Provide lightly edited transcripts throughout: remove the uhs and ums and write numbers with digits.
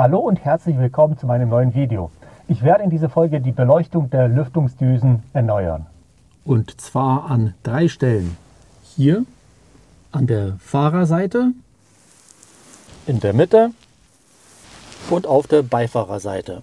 Hallo und herzlich willkommen zu meinem neuen Video. Ich werde in dieser Folge die Beleuchtung der Lüftungsdüsen erneuern. Und zwar an drei Stellen. Hier an der Fahrerseite, in der Mitte und auf der Beifahrerseite.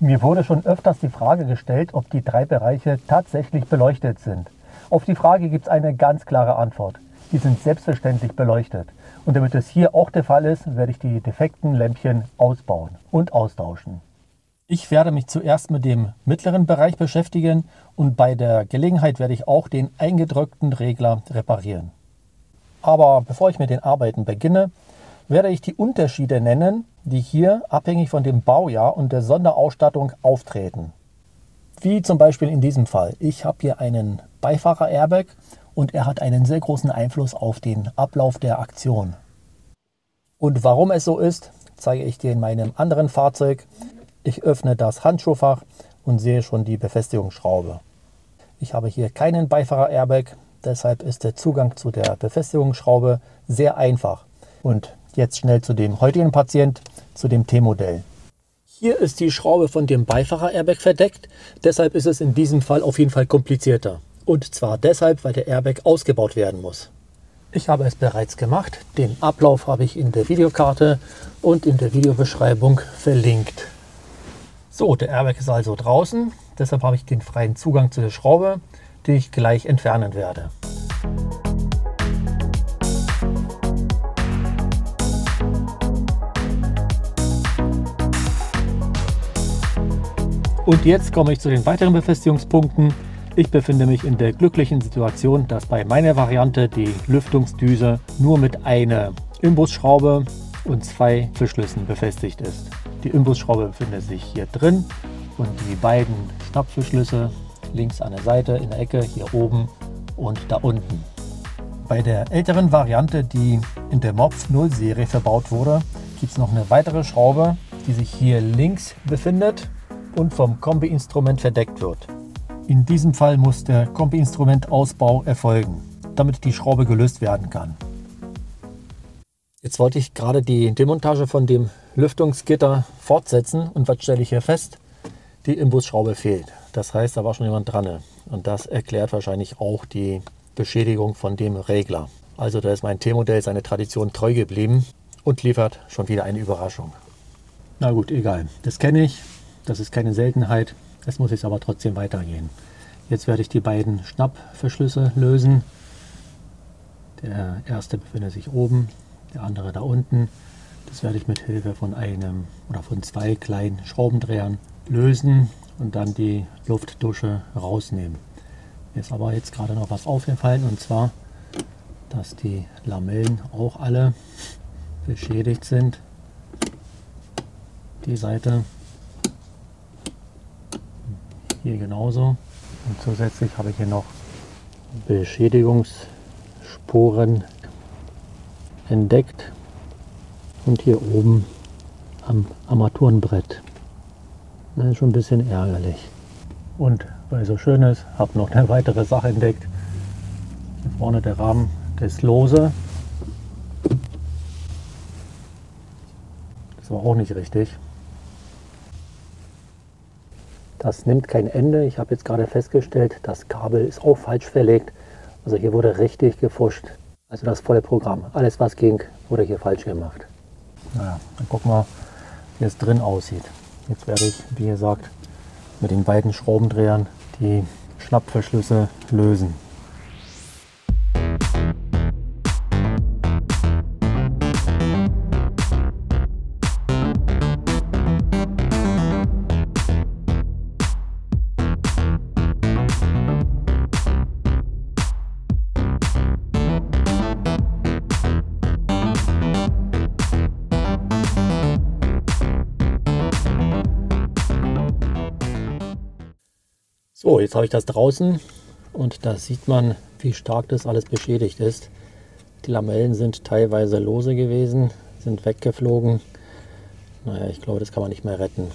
Mir wurde schon öfters die Frage gestellt, ob die drei Bereiche tatsächlich beleuchtet sind. Auf die Frage gibt es eine ganz klare Antwort. Die sind selbstverständlich beleuchtet. Und damit das hier auch der Fall ist, werde ich die defekten Lämpchen ausbauen und austauschen. Ich werde mich zuerst mit dem mittleren Bereich beschäftigen und bei der Gelegenheit werde ich auch den eingedrückten Regler reparieren. Aber bevor ich mit den Arbeiten beginne, werde ich die Unterschiede nennen, die hier abhängig von dem Baujahr und der Sonderausstattung auftreten. Wie zum Beispiel in diesem Fall. Ich habe hier einen Beifahrer-Airbag. Und er hat einen sehr großen Einfluss auf den Ablauf der Aktion. Und warum es so ist, zeige ich dir in meinem anderen Fahrzeug. Ich öffne das Handschuhfach und sehe schon die Befestigungsschraube. Ich habe hier keinen Beifahrer-Airbag, deshalb ist der Zugang zu der Befestigungsschraube sehr einfach. Und jetzt schnell zu dem heutigen Patient, zu dem T-Modell. Hier ist die Schraube von dem Beifahrer-Airbag verdeckt, deshalb ist es in diesem Fall auf jeden Fall komplizierter. Und zwar deshalb, weil der Airbag ausgebaut werden muss. Ich habe es bereits gemacht. Den Ablauf habe ich in der Videokarte und in der Videobeschreibung verlinkt. So, der Airbag ist also draußen. Deshalb habe ich den freien Zugang zu der Schraube, die ich gleich entfernen werde. Und jetzt komme ich zu den weiteren Befestigungspunkten. Ich befinde mich in der glücklichen Situation, dass bei meiner Variante die Lüftungsdüse nur mit einer Imbusschraube und zwei Verschlüssen befestigt ist. Die Imbusschraube befindet sich hier drin und die beiden Schnappverschlüsse links an der Seite, in der Ecke, hier oben und da unten. Bei der älteren Variante, die in der MOPS 0 Serie verbaut wurde, gibt es noch eine weitere Schraube, die sich hier links befindet und vom Kombi-Instrument verdeckt wird. In diesem Fall muss der Kombi-Instrumentausbau erfolgen, damit die Schraube gelöst werden kann. Jetzt wollte ich gerade die Demontage von dem Lüftungsgitter fortsetzen und was stelle ich hier fest? Die Imbusschraube fehlt. Das heißt, da war schon jemand dran. Und das erklärt wahrscheinlich auch die Beschädigung von dem Regler. Also da ist mein T-Modell seiner Tradition treu geblieben und liefert schon wieder eine Überraschung. Na gut, egal. Das kenne ich. Das ist keine Seltenheit. Es muss jetzt aber trotzdem weitergehen. Jetzt werde ich die beiden Schnappverschlüsse lösen. Der erste befindet sich oben, der andere da unten. Das werde ich mit Hilfe von einem oder von zwei kleinen Schraubendrehern lösen und dann die Luftdusche rausnehmen. Mir ist aber jetzt gerade noch was aufgefallen, und zwar, dass die Lamellen auch alle beschädigt sind. Die Seite. Hier genauso. Und zusätzlich habe ich hier noch Beschädigungsspuren entdeckt. Und hier oben am Armaturenbrett. Das ist schon ein bisschen ärgerlich. Und weil es so schön ist, habe ich noch eine weitere Sache entdeckt. Hier vorne der Rahmen, der ist lose. Das war auch nicht richtig. Das nimmt kein Ende. Ich habe jetzt gerade festgestellt, das Kabel ist auch falsch verlegt. Also hier wurde richtig gefuscht. Also das volle Programm. Alles was ging, wurde hier falsch gemacht. Naja, dann gucken wir, wie es drin aussieht. Jetzt werde ich, wie gesagt, mit den beiden Schraubendrehern die Schnappverschlüsse lösen. So, jetzt habe ich das draußen und da sieht man, wie stark das alles beschädigt ist. Die Lamellen sind teilweise lose gewesen, sind weggeflogen. Naja, ich glaube, das kann man nicht mehr retten.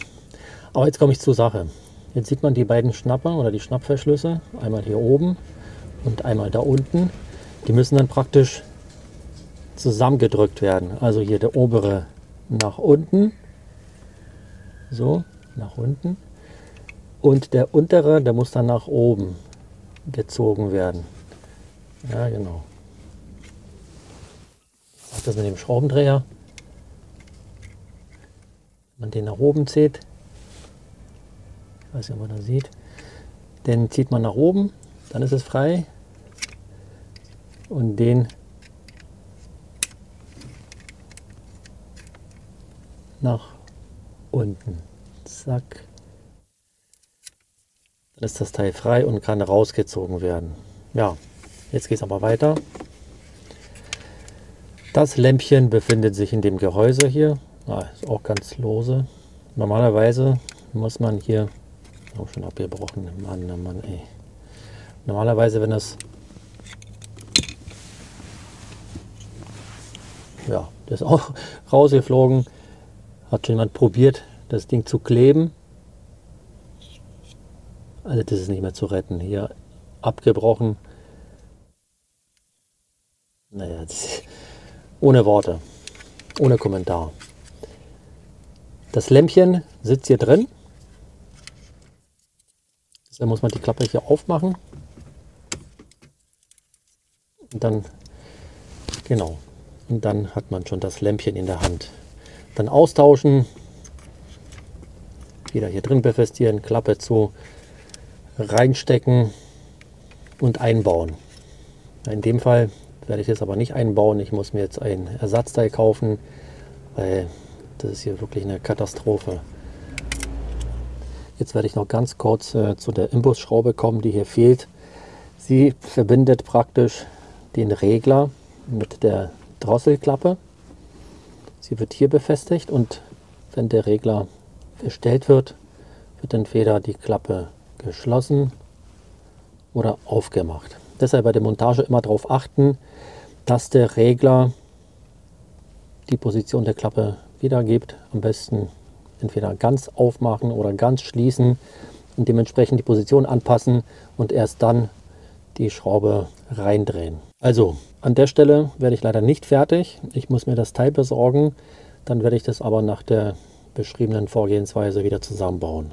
Aber jetzt komme ich zur Sache. Jetzt sieht man die beiden Schnapper oder die Schnappverschlüsse, einmal hier oben und einmal da unten. Die müssen dann praktisch zusammengedrückt werden. Also hier der obere nach unten, so nach unten, und der untere, der muss dann nach oben gezogen werden. Ja, genau. Ich mache das mit dem Schraubendreher. Wenn man den nach oben zieht, ich weiß nicht, ob man das sieht, den zieht man nach oben, dann ist es frei, und den nach unten. Zack. Dann ist das Teil frei und kann rausgezogen werden. Ja, jetzt geht es aber weiter. Das Lämpchen befindet sich in dem Gehäuse hier. Ah, ist auch ganz lose. Normalerweise muss man hier... Oh, schon abgebrochen. Mann, ey. Normalerweise, wenn das... Ja, das ist auch rausgeflogen. Hat schon jemand probiert, das Ding zu kleben. Also das ist nicht mehr zu retten. Hier abgebrochen. Naja, ohne Worte, ohne Kommentar. Das Lämpchen sitzt hier drin. Dann muss man die Klappe hier aufmachen. Und dann, genau, und dann hat man schon das Lämpchen in der Hand. Dann austauschen, wieder hier drin befestigen, Klappe zu, reinstecken und einbauen. In dem Fall werde ich jetzt aber nicht einbauen. Ich muss mir jetzt ein Ersatzteil kaufen, weil das ist hier wirklich eine Katastrophe. Jetzt werde ich noch ganz kurz zu der Imbusschraube kommen, die hier fehlt. Sie verbindet praktisch den Regler mit der Drosselklappe. Sie wird hier befestigt, und wenn der Regler verstellt wird, wird entweder die Klappe geschlossen oder aufgemacht. Deshalb bei der Montage immer darauf achten, dass der Regler die Position der Klappe wiedergibt. Am besten entweder ganz aufmachen oder ganz schließen und dementsprechend die Position anpassen und erst dann die Schraube reindrehen. Also an der Stelle werde ich leider nicht fertig. Ich muss mir das Teil besorgen, dann werde ich das aber nach der beschriebenen Vorgehensweise wieder zusammenbauen.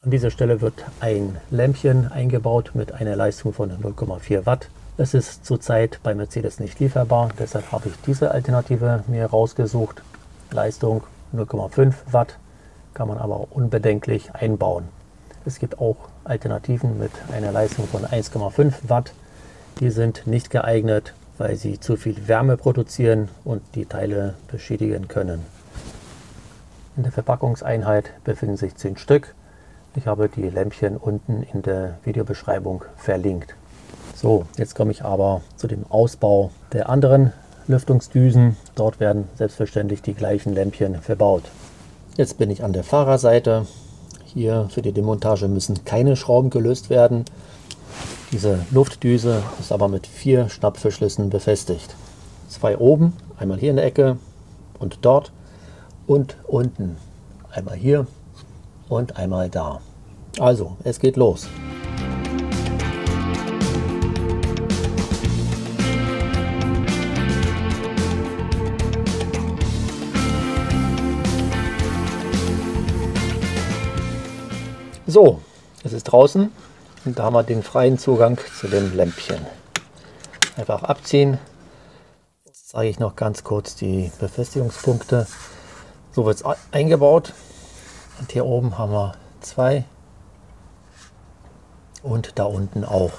An dieser Stelle wird ein Lämpchen eingebaut mit einer Leistung von 0,4 Watt. Es ist zurzeit bei Mercedes nicht lieferbar, deshalb habe ich diese Alternative mir rausgesucht. Leistung 0,5 Watt. Kann man aber unbedenklich einbauen. Es gibt auch Alternativen mit einer Leistung von 1,5 Watt. Die sind nicht geeignet, weil sie zu viel Wärme produzieren und die Teile beschädigen können. In der Verpackungseinheit befinden sich 10 Stück. Ich habe die Lämpchen unten in der Videobeschreibung verlinkt. So, jetzt komme ich aber zu dem Ausbau der anderen Lüftungsdüsen. Dort werden selbstverständlich die gleichen Lämpchen verbaut. Jetzt bin ich an der Fahrerseite. Hier für die Demontage müssen keine Schrauben gelöst werden. Diese Luftdüse ist aber mit 4 Schnappverschlüssen befestigt. 2 oben, einmal hier in der Ecke und dort, und unten. Einmal hier und einmal da. Also, es geht los. So, es ist draußen und da haben wir den freien Zugang zu dem Lämpchen. Einfach abziehen. Jetzt zeige ich noch ganz kurz die Befestigungspunkte. So wird es eingebaut. Und hier oben haben wir 2 und da unten auch.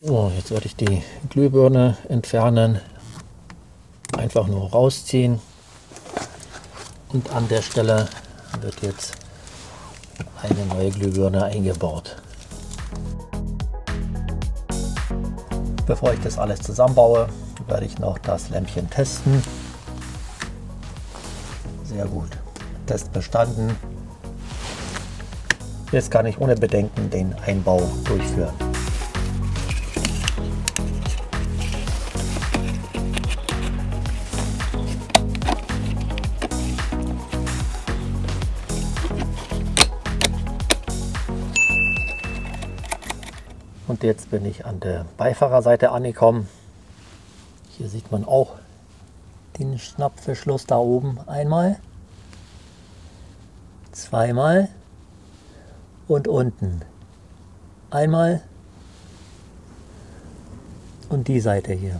So, jetzt werde ich die Glühbirne entfernen. Einfach nur rausziehen. Und an der Stelle wird jetzt eine neue Glühbirne eingebaut. Bevor ich das alles zusammenbaue, werde ich noch das Lämpchen testen. Sehr gut. Test bestanden. Jetzt kann ich ohne Bedenken den Einbau durchführen. Und jetzt bin ich an der Beifahrerseite angekommen. Hier sieht man auch den Schnappverschluss da oben einmal, zweimal und unten einmal und die Seite hier.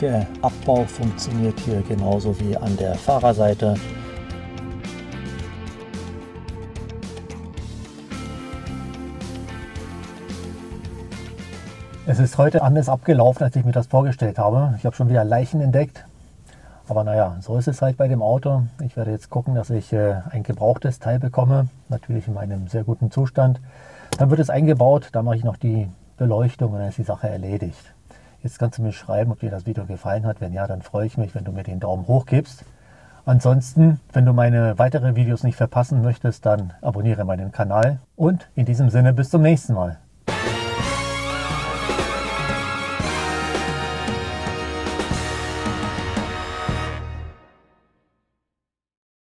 Der Abbau funktioniert hier genauso wie an der Fahrerseite. Es ist heute anders abgelaufen, als ich mir das vorgestellt habe. Ich habe schon wieder Leichen entdeckt. Aber naja, so ist es halt bei dem Auto. Ich werde jetzt gucken, dass ich ein gebrauchtes Teil bekomme. Natürlich in meinem sehr guten Zustand. Dann wird es eingebaut, dann mache ich noch die Beleuchtung und dann ist die Sache erledigt. Jetzt kannst du mir schreiben, ob dir das Video gefallen hat. Wenn ja, dann freue ich mich, wenn du mir den Daumen hoch gibst. Ansonsten, wenn du meine weiteren Videos nicht verpassen möchtest, dann abonniere meinen Kanal. Und in diesem Sinne bis zum nächsten Mal.